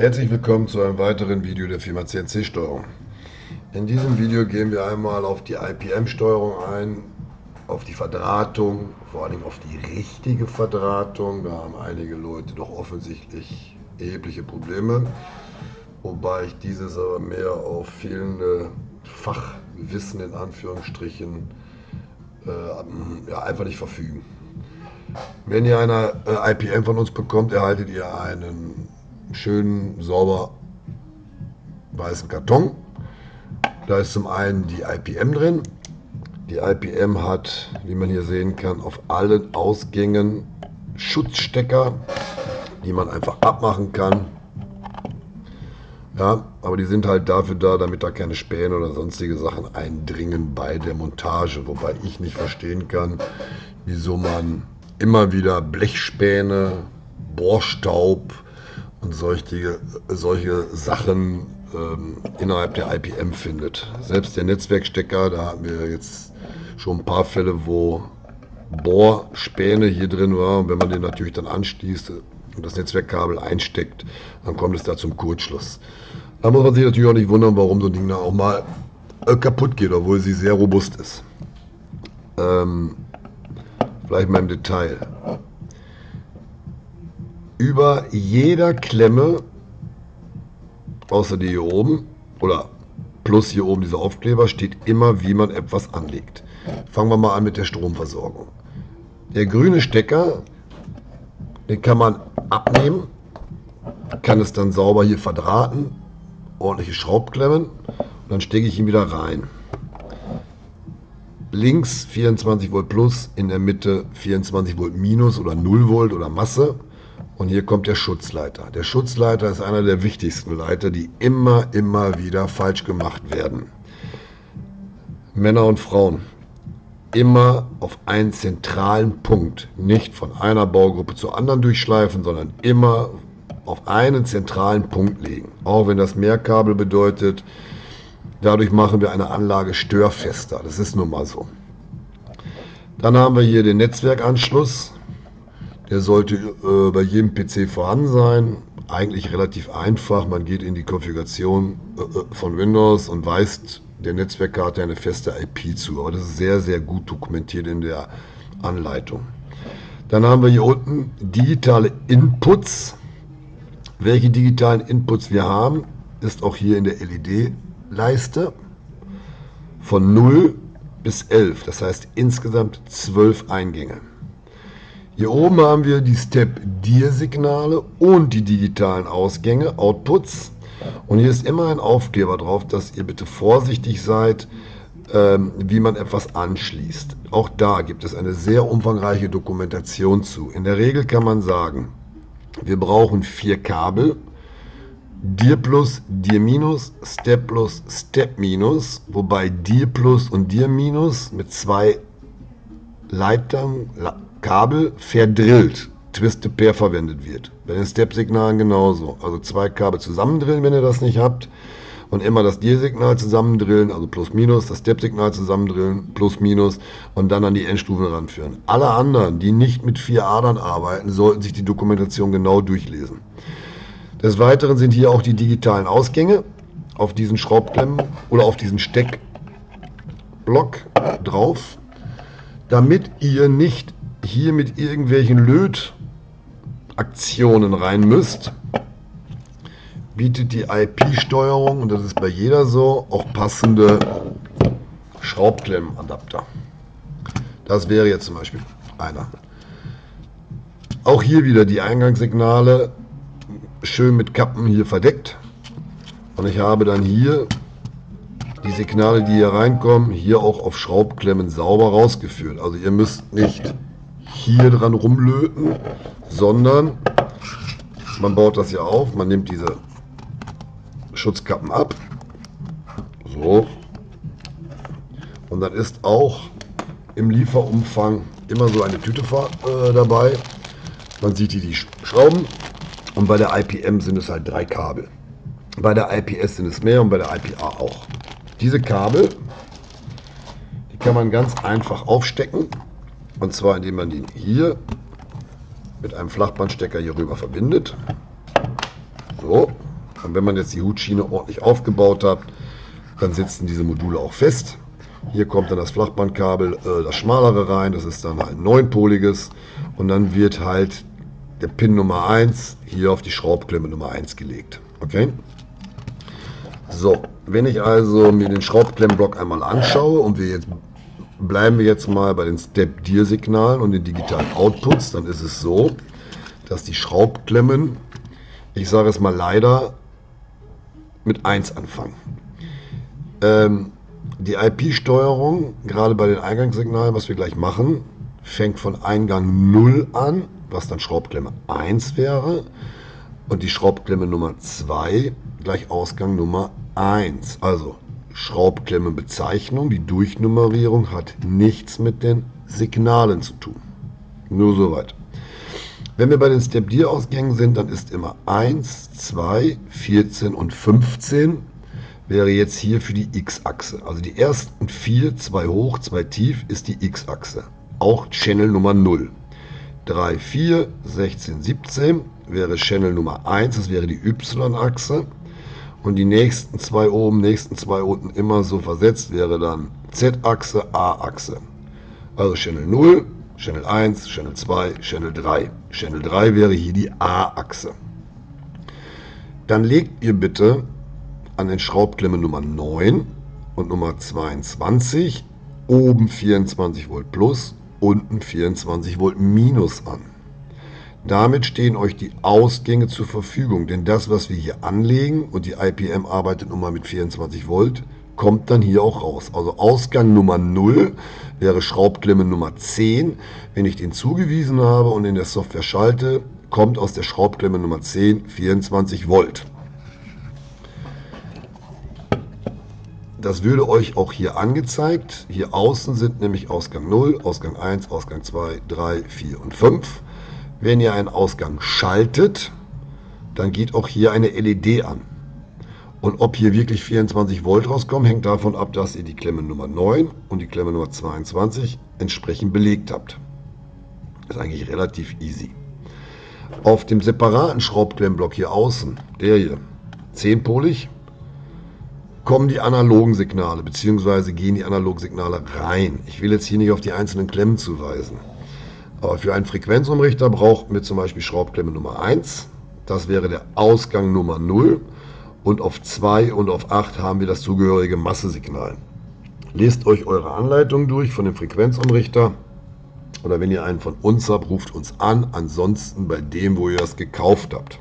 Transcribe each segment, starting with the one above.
Herzlich willkommen zu einem weiteren Video der Firma CNC-Steuerung. In diesem Video gehen wir einmal auf die IPM-Steuerung ein, auf die Verdrahtung, vor allem auf die richtige Verdrahtung. Da haben einige Leute doch offensichtlich erhebliche Probleme, wobei ich dieses aber mehr auf fehlende Fachwissen in Anführungsstrichen einfach nicht verfügen. Wenn ihr eine IPM von uns bekommt, erhaltet ihr einen schönen, sauber weißen Karton. Da ist zum einen die IPM drin. Die IPM hat, wie man hier sehen kann, auf allen Ausgängen Schutzstecker, die man einfach abmachen kann. Ja, aber die sind halt dafür da, damit da keine Späne oder sonstige Sachen eindringen bei der Montage. Wobei ich nicht verstehen kann, wieso man immer wieder Blechspäne, Bohrstaub und solche Sachen innerhalb der IPM findet. Selbst der Netzwerkstecker, da hatten wir jetzt schon ein paar Fälle, wo Bohrspäne hier drin war. Und wenn man den natürlich dann anschließt und das Netzwerkkabel einsteckt, dann kommt es da zum Kurzschluss. Da muss man sich natürlich auch nicht wundern, warum so ein Ding da auch mal kaputt geht, obwohl sie sehr robust ist. Vielleicht mal im Detail. Über jeder Klemme, außer die hier oben, oder plus hier oben dieser Aufkleber, steht immer, wie man etwas anlegt. Fangen wir mal an mit der Stromversorgung. Der grüne Stecker, den kann man abnehmen, kann es dann sauber hier verdrahten, ordentliche Schraubklemmen, und dann stecke ich ihn wieder rein. Links 24 Volt plus, in der Mitte 24 Volt minus oder 0 Volt oder Masse. Und hier kommt der Schutzleiter. Der Schutzleiter ist einer der wichtigsten Leiter, die immer wieder falsch gemacht werden. Männer und Frauen, immer auf einen zentralen Punkt, nicht von einer Baugruppe zur anderen durchschleifen, sondern immer auf einen zentralen Punkt legen. Auch wenn das mehr Kabel bedeutet, dadurch machen wir eine Anlage störfester. Das ist nun mal so. Dann haben wir hier den Netzwerkanschluss. Der sollte bei jedem PC vorhanden sein. Eigentlich relativ einfach. Man geht in die Konfiguration von Windows und weist der Netzwerkkarte eine feste IP zu. Aber das ist sehr gut dokumentiert in der Anleitung. Dann haben wir hier unten digitale Inputs. Welche digitalen Inputs wir haben, ist auch hier in der LED-Leiste von 0 bis 11. Das heißt insgesamt 12 Eingänge. Hier oben haben wir die Step-Dir-Signale und die digitalen Ausgänge, Outputs. Und hier ist immer ein Aufkleber drauf, dass ihr bitte vorsichtig seid, wie man etwas anschließt. Auch da gibt es eine sehr umfangreiche Dokumentation zu. In der Regel kann man sagen, wir brauchen 4 Kabel. Dir plus, Dir minus, Step plus, Step minus. Wobei Dir plus und Dir minus mit 2 Leitern, Kabel verdrillt, Twist-to-Pair verwendet wird. Bei den Step-Signalen genauso. Also 2 Kabel zusammendrillen, wenn ihr das nicht habt. Und immer das Dir-Signal zusammendrillen, also Plus-Minus, das Step-Signal zusammendrillen, Plus-Minus und dann an die Endstufen ranführen. Alle anderen, die nicht mit 4 Adern arbeiten, sollten sich die Dokumentation genau durchlesen. Des Weiteren sind hier auch die digitalen Ausgänge auf diesen Schraubklemmen oder auf diesen Steckblock drauf, damit ihr nicht hier mit irgendwelchen Lötaktionen rein müsst, bietet die IP-Steuerung, und das ist bei jeder so, auch passende Schraubklemmenadapter. Das wäre jetzt zum Beispiel einer. Auch hier wieder die Eingangssignale schön mit Kappen hier verdeckt. Und ich habe dann hier die Signale, die hier reinkommen, hier auch auf Schraubklemmen sauber rausgeführt. Also ihr müsst nicht hier dran rumlöten, sondern man baut das hier auf, man nimmt diese Schutzkappen ab, so, und dann ist auch im Lieferumfang immer so eine Tüte dabei, man sieht die Schrauben, und bei der IPM sind es halt 3 Kabel, bei der IPS sind es mehr und bei der IPA auch. Diese Kabel, die kann man ganz einfach aufstecken. Und zwar indem man den hier mit einem Flachbandstecker hier rüber verbindet. So. Wenn man jetzt die Hutschiene ordentlich aufgebaut hat, dann sitzen diese Module auch fest. Hier kommt dann das Flachbandkabel, das schmalere rein, das ist dann ein neunpoliges und dann wird halt der Pin Nummer 1 hier auf die Schraubklemme Nummer 1 gelegt. Okay? So, wenn ich also mir den Schraubklemmblock einmal anschaue und bleiben wir jetzt mal bei den Step-Dir-Signalen und den digitalen Outputs, dann ist es so, dass die Schraubklemmen, ich sage es mal leider, mit 1 anfangen. Die IP-Steuerung, gerade bei den Eingangssignalen, was wir gleich machen, fängt von Eingang 0 an, was dann Schraubklemme 1 wäre, und die Schraubklemme Nummer 2 gleich Ausgang Nummer 1. Also Schraubklemmenbezeichnung, die Durchnummerierung hat nichts mit den Signalen zu tun. Nur soweit. Wenn wir bei den Step-Dir-Ausgängen sind, dann ist immer 1, 2, 14 und 15 wäre jetzt hier für die X-Achse. Also die ersten 4, 2 hoch, 2 tief ist die X-Achse. Auch Channel Nummer 0. 3, 4, 16, 17 wäre Channel Nummer 1, das wäre die Y-Achse. Und die nächsten 2 oben, nächsten 2 unten immer so versetzt wäre dann Z-Achse, A-Achse. Also Channel 0, Channel 1, Channel 2, Channel 3. Channel 3 wäre hier die A-Achse. Dann legt ihr bitte an den Schraubklemmen Nummer 9 und Nummer 22 oben 24 Volt plus, unten 24 Volt minus an. Damit stehen euch die Ausgänge zur Verfügung, denn das, was wir hier anlegen, und die IPM arbeitet nun mal mit 24 Volt, kommt dann hier auch raus. Also Ausgang Nummer 0 wäre Schraubklemme Nummer 10. Wenn ich den zugewiesen habe und in der Software schalte, kommt aus der Schraubklemme Nummer 10 24 Volt. Das würde euch auch hier angezeigt. Hier außen sind nämlich Ausgang 0, Ausgang 1, Ausgang 2, 3, 4 und 5. Wenn ihr einen Ausgang schaltet, dann geht auch hier eine LED an. Und ob hier wirklich 24 Volt rauskommen, hängt davon ab, dass ihr die Klemme Nummer 9 und die Klemme Nummer 22 entsprechend belegt habt. Das ist eigentlich relativ easy. Auf dem separaten Schraubklemmblock hier außen, der hier, 10-polig, kommen die analogen Signale, beziehungsweise gehen die analogen Signale rein. Ich will jetzt hier nicht auf die einzelnen Klemmen zuweisen. Aber für einen Frequenzumrichter brauchen wir zum Beispiel Schraubklemme Nummer 1. Das wäre der Ausgang Nummer 0. Und auf 2 und auf 8 haben wir das zugehörige Massesignal. Lest euch eure Anleitung durch von dem Frequenzumrichter. Oder wenn ihr einen von uns habt, ruft uns an. Ansonsten bei dem, wo ihr das gekauft habt.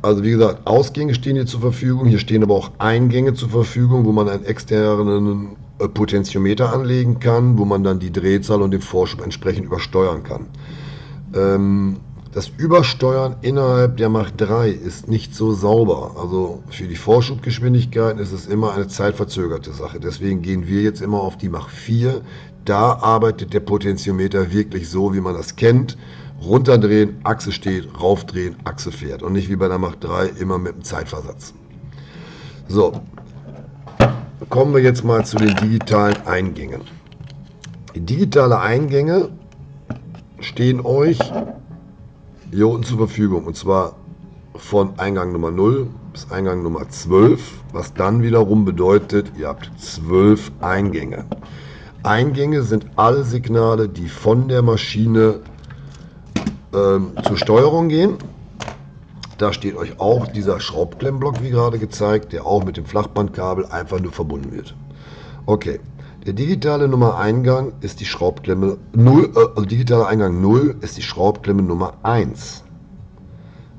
Also wie gesagt, Ausgänge stehen hier zur Verfügung. Hier stehen aber auch Eingänge zur Verfügung, wo man einen externen Potentiometer anlegen kann, wo man dann die Drehzahl und den Vorschub entsprechend übersteuern kann. Das Übersteuern innerhalb der Mach 3 ist nicht so sauber. Also für die Vorschubgeschwindigkeiten ist es immer eine zeitverzögerte Sache. Deswegen gehen wir jetzt immer auf die Mach 4. Da arbeitet der Potentiometer wirklich so, wie man das kennt. Runterdrehen, Achse steht, raufdrehen, Achse fährt. Und nicht wie bei der Mach 3 immer mit dem Zeitversatz. So. Kommen wir jetzt mal zu den digitalen Eingängen. Die digitalen Eingänge stehen euch hier unten zur Verfügung. Und zwar von Eingang Nummer 0 bis Eingang Nummer 12, was dann wiederum bedeutet, ihr habt 12 Eingänge. Eingänge sind alle Signale, die von der Maschine zur Steuerung gehen. Da steht euch auch dieser Schraubklemmblock, wie gerade gezeigt, der auch mit dem Flachbandkabel einfach nur verbunden wird. Okay, der digitale Eingang ist die Schraubklemme 0, digitaler Eingang 0 ist die Schraubklemme Nummer 1.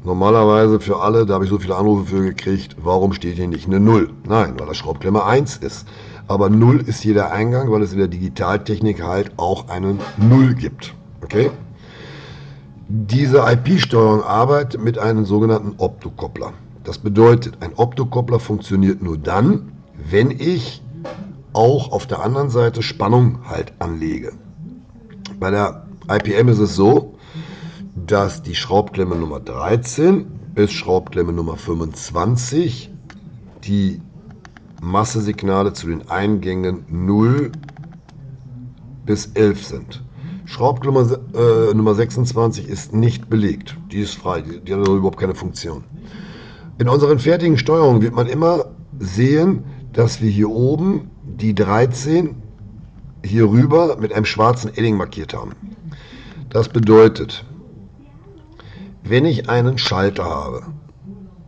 Normalerweise für alle, da habe ich so viele Anrufe für gekriegt, warum steht hier nicht eine 0? Nein, weil das Schraubklemme 1 ist. Aber 0 ist hier der Eingang, weil es in der Digitaltechnik halt auch einen 0 gibt. Okay? Diese IP-Steuerung arbeitet mit einem sogenannten Optokoppler. Das bedeutet, ein Optokoppler funktioniert nur dann, wenn ich auch auf der anderen Seite Spannung halt anlege. Bei der IPM ist es so, dass die Schraubklemme Nummer 13 bis Schraubklemme Nummer 25 die Massesignale zu den Eingängen 0 bis 11 sind. Schraubklammer Nummer 26 ist nicht belegt. Die ist frei, die hat überhaupt keine Funktion. In unseren fertigen Steuerungen wird man immer sehen, dass wir hier oben die 13 hier rüber mit einem schwarzen Edding markiert haben. Das bedeutet, wenn ich einen Schalter habe,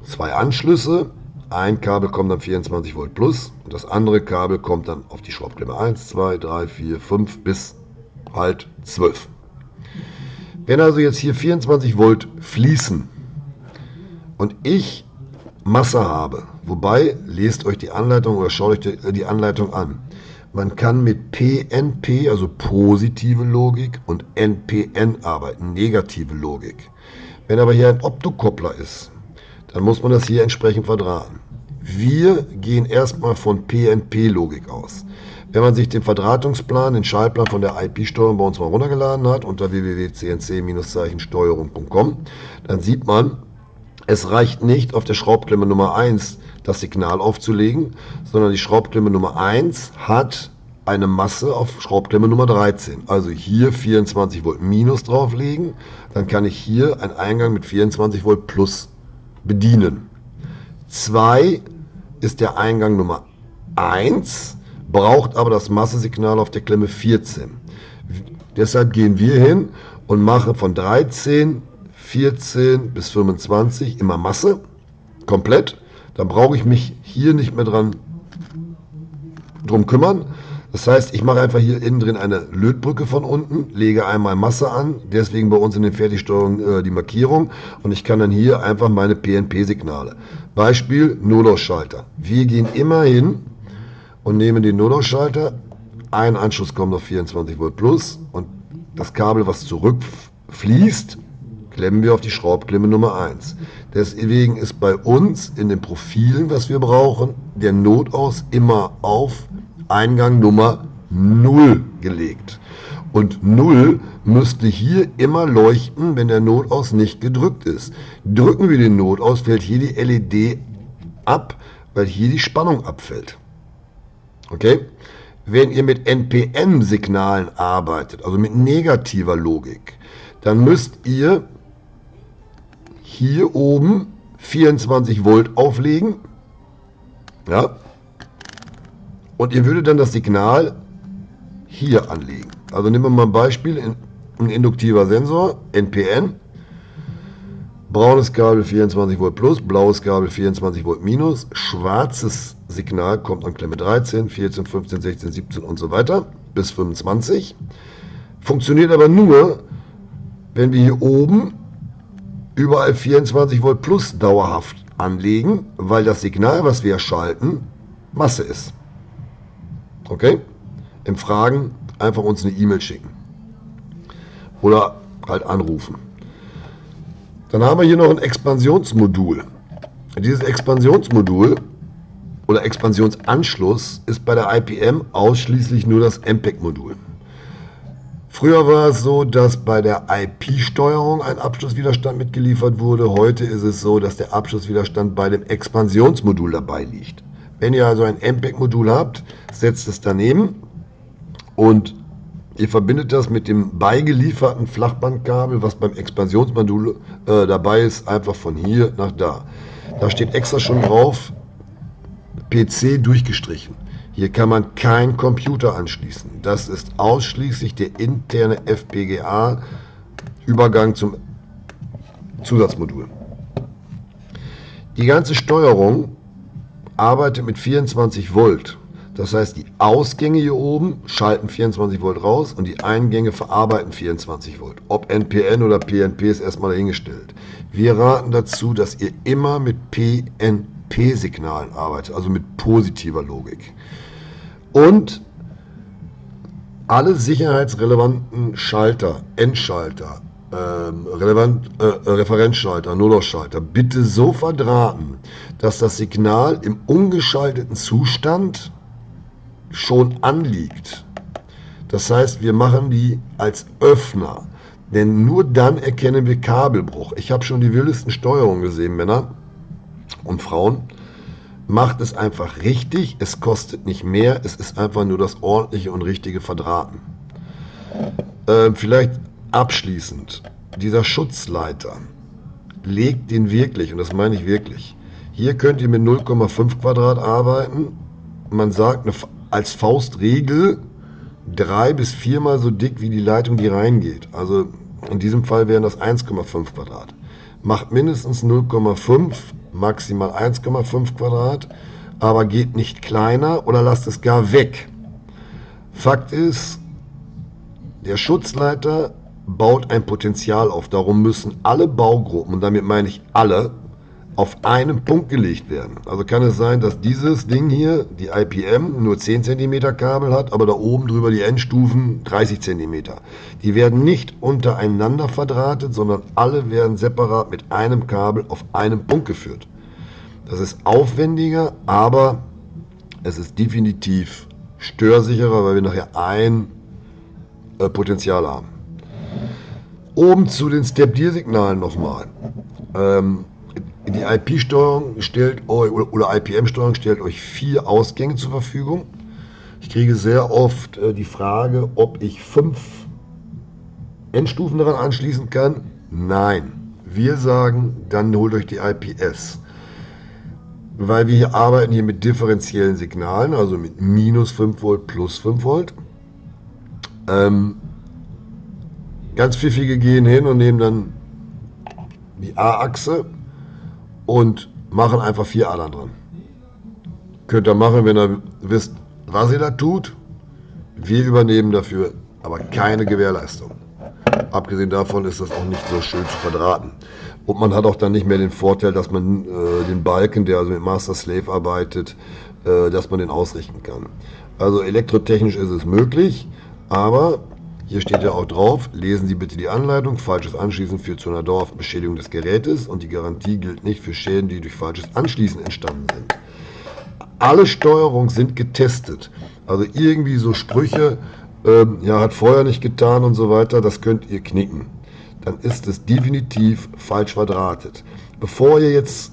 zwei Anschlüsse, ein Kabel kommt dann 24 Volt plus und das andere Kabel kommt dann auf die Schraubklemme 1, 2, 3, 4, 5 bis halt 12. Wenn also jetzt hier 24 Volt fließen und ich Masse habe, wobei, lest euch die Anleitung oder schaut euch die Anleitung an. Man kann mit PNP, also positive Logik, und NPN arbeiten, negative Logik. Wenn aber hier ein Optokoppler ist, dann muss man das hier entsprechend verdrahten. Wir gehen erstmal von PNP-Logik aus. Wenn man sich den Verdrahtungsplan, den Schaltplan von der IP-Steuerung bei uns mal runtergeladen hat, unter www.cnc-steuerung.com, dann sieht man, es reicht nicht, auf der Schraubklemme Nummer 1 das Signal aufzulegen, sondern die Schraubklemme Nummer 1 hat eine Masse auf Schraubklemme Nummer 13. Also hier 24 Volt minus drauflegen, dann kann ich hier einen Eingang mit 24 Volt plus bedienen. 2 ist der Eingang Nummer 1, braucht aber das Massesignal auf der Klemme 14. Deshalb gehen wir hin und machen von 13 14 bis 25 immer Masse, komplett. Dann brauche ich mich hier nicht mehr drum kümmern. Das heißt, ich mache einfach hier innen drin eine Lötbrücke von unten, lege einmal Masse an, deswegen bei uns in den Fertigsteuerungen die Markierung und ich kann dann hier einfach meine PNP-Signale. Beispiel Notausschalter. Wir gehen immer hin und nehmen den Notausschalter, ein Anschluss kommt auf 24 Volt plus und das Kabel, was zurückfließt, klemmen wir auf die Schraubklemme Nummer 1. Deswegen ist bei uns in den Profilen, was wir brauchen, der Notaus immer auf Eingang Nummer 0 gelegt. Und 0 müsste hier immer leuchten, wenn der Notaus nicht gedrückt ist. Drücken wir den Notaus, fällt hier die LED ab, weil hier die Spannung abfällt. Okay? Wenn ihr mit NPM-Signalen arbeitet, also mit negativer Logik, dann müsst ihr hier oben 24 Volt auflegen, ja, und ihr würdet dann das Signal hier anlegen. Also nehmen wir mal ein Beispiel, ein induktiver Sensor, NPN, braunes Kabel 24 Volt plus, blaues Kabel 24 Volt minus, schwarzes Signal kommt an Klemme 13, 14, 15, 16, 17 und so weiter bis 25. Funktioniert aber nur, wenn wir hier oben überall 24 Volt plus dauerhaft anlegen, weil das Signal, was wir schalten, Masse ist. Okay? Im Fragen einfach uns eine E-Mail schicken. Oder halt anrufen. Dann haben wir hier noch ein Expansionsmodul. Dieses Expansionsmodul oder Expansionsanschluss ist bei der IPM ausschließlich nur das MPEK-Modul. Früher war es so, dass bei der IP-Steuerung ein Abschlusswiderstand mitgeliefert wurde. Heute ist es so, dass der Abschlusswiderstand bei dem Expansionsmodul dabei liegt. Wenn ihr also ein MPEK-Modul habt, setzt es daneben und ihr verbindet das mit dem beigelieferten Flachbandkabel, was beim Expansionsmodul dabei ist, einfach von hier nach da. Da steht extra schon drauf, PC durchgestrichen. Hier kann man keinen Computer anschließen. Das ist ausschließlich der interne FPGA-Übergang zum Zusatzmodul. Die ganze Steuerung arbeitet mit 24 Volt. Das heißt, die Ausgänge hier oben schalten 24 Volt raus und die Eingänge verarbeiten 24 Volt. Ob NPN oder PNP ist erstmal dahingestellt. Wir raten dazu, dass ihr immer mit PNP-Signalen arbeitet, also mit positiver Logik. Und alle sicherheitsrelevanten Schalter, Endschalter, Referenzschalter, Notausschalter, bitte so verdrahten, dass das Signal im ungeschalteten Zustand schon anliegt. Das heißt, wir machen die als Öffner, denn nur dann erkennen wir Kabelbruch. Ich habe schon die wildesten Steuerungen gesehen, Männer und Frauen. Macht es einfach richtig, es kostet nicht mehr, es ist einfach nur das ordentliche und richtige Verdrahten. Vielleicht abschließend, dieser Schutzleiter, legt den wirklich, und das meine ich wirklich, hier könnt ihr mit 0,5 Quadrat arbeiten. Man sagt als Faustregel 3 bis 4 mal so dick wie die Leitung, die reingeht. Also in diesem Fall wären das 1,5 Quadrat. Macht mindestens 0,5, maximal 1,5 Quadrat, aber geht nicht kleiner oder lasst es gar weg. Fakt ist, der Schutzleiter baut ein Potenzial auf. Darum müssen alle Baugruppen, und damit meine ich alle, auf einen Punkt gelegt werden. Also kann es sein, dass dieses Ding hier, die IPM, nur 10 cm Kabel hat, aber da oben drüber die Endstufen 30 cm. Die werden nicht untereinander verdrahtet, sondern alle werden separat mit einem Kabel auf einen Punkt geführt. Das ist aufwendiger, aber es ist definitiv störsicherer, weil wir nachher ein Potenzial haben. Oben zu den Step-Dir-Signalen nochmal. Die IP-Steuerung stellt euch, oder IPM-Steuerung stellt euch 4 Ausgänge zur Verfügung. Ich kriege sehr oft die Frage, ob ich 5 Endstufen daran anschließen kann. Nein. Wir sagen, dann holt euch die IPS. Weil wir hier arbeiten hier mit differenziellen Signalen, also mit minus 5 Volt, plus 5 Volt. Ganz pfiffige gehen hin und nehmen dann die A-Achse und machen einfach 4 Adern dran. Könnt ihr machen, wenn ihr wisst, was ihr da tut. Wir übernehmen dafür aber keine Gewährleistung. Abgesehen davon ist das auch nicht so schön zu verdrahten. Und man hat auch dann nicht mehr den Vorteil, dass man den Balken, der also mit Master-Slave arbeitet, dass man den ausrichten kann. Also elektrotechnisch ist es möglich, aber hier steht ja auch drauf, lesen Sie bitte die Anleitung, falsches Anschließen führt zu einer dauerhaften Beschädigung des Gerätes und die Garantie gilt nicht für Schäden, die durch falsches Anschließen entstanden sind. Alle Steuerungen sind getestet. Also irgendwie so Sprüche, ja, hat vorher nicht getan und so weiter, das könnt ihr knicken. Dann ist es definitiv falsch verdrahtet. Bevor ihr jetzt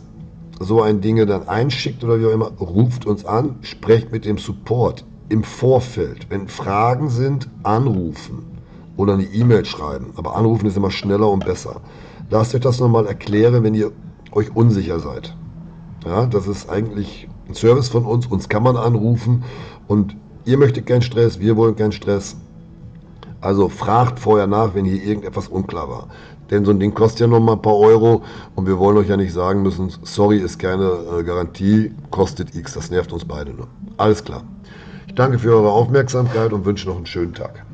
so ein Ding dann einschickt oder wie auch immer, ruft uns an, sprecht mit dem Support. Im Vorfeld, wenn Fragen sind, anrufen oder eine E-Mail schreiben. Aber anrufen ist immer schneller und besser. Lasst euch das nochmal erklären, wenn ihr euch unsicher seid. Ja, das ist eigentlich ein Service von uns. Uns kann man anrufen und ihr möchtet keinen Stress, wir wollen keinen Stress. Also fragt vorher nach, wenn hier irgendetwas unklar war. Denn so ein Ding kostet ja nochmal ein paar Euro und wir wollen euch ja nicht sagen müssen, sorry, ist keine Garantie, kostet X. Das nervt uns beide nur. Alles klar. Ich danke für eure Aufmerksamkeit und wünsche noch einen schönen Tag.